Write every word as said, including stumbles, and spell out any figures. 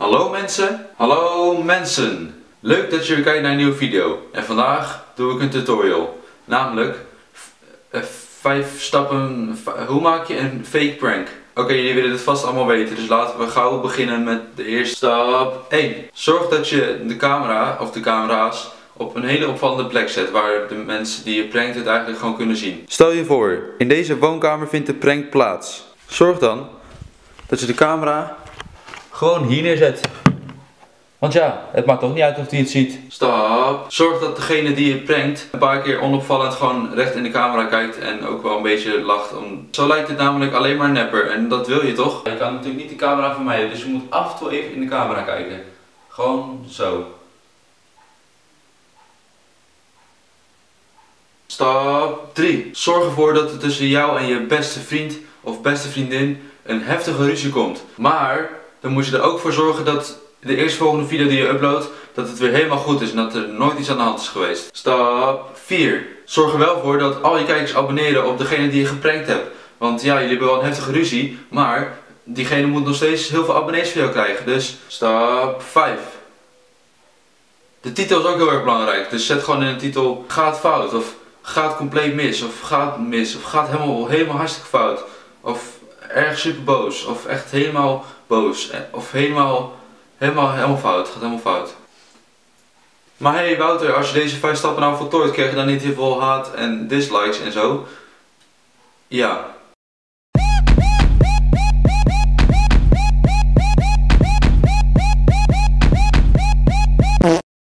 Hallo mensen, hallo mensen. Leuk dat je weer kijkt naar een nieuwe video. En vandaag doe ik een tutorial. Namelijk vijf stappen, hoe maak je een fake prank? Oké, okay, jullie willen het vast allemaal weten, dus laten we gauw beginnen met de eerste stap één. Zorg dat je de camera, of de camera's, op een hele opvallende plek zet waar de mensen die je prankt het eigenlijk gewoon kunnen zien. Stel je voor, in deze woonkamer vindt de prank plaats. Zorg dan dat je de camera gewoon hier neerzet. Want ja, het maakt toch niet uit of hij het ziet. Stap. Zorg dat degene die je prankt een paar keer onopvallend gewoon recht in de camera kijkt en ook wel een beetje lacht. Om... Zo lijkt het namelijk alleen maar nepper en dat wil je toch? Je kan natuurlijk niet de camera vermijden, dus je moet af en toe even in de camera kijken. Gewoon zo. Stap drie. Zorg ervoor dat er tussen jou en je beste vriend of beste vriendin een heftige ruzie komt. Maar dan moet je er ook voor zorgen dat de eerstvolgende video die je uploadt, dat het weer helemaal goed is en dat er nooit iets aan de hand is geweest. Stap vier. Zorg er wel voor dat al je kijkers abonneren op degene die je geprankt hebt. Want ja, jullie hebben wel een heftige ruzie, maar diegene moet nog steeds heel veel abonnees voor jou krijgen. Dus stap vijf. De titel is ook heel erg belangrijk, dus zet gewoon in de titel gaat fout of gaat compleet mis of gaat mis of gaat helemaal, helemaal hartstikke fout. Of erg super boos of echt helemaal boos of helemaal... Helemaal, helemaal fout, gaat helemaal fout. Maar hey Wouter, als je deze vijf stappen nou voltooid, krijg je dan niet heel veel haat en dislikes en zo? Ja.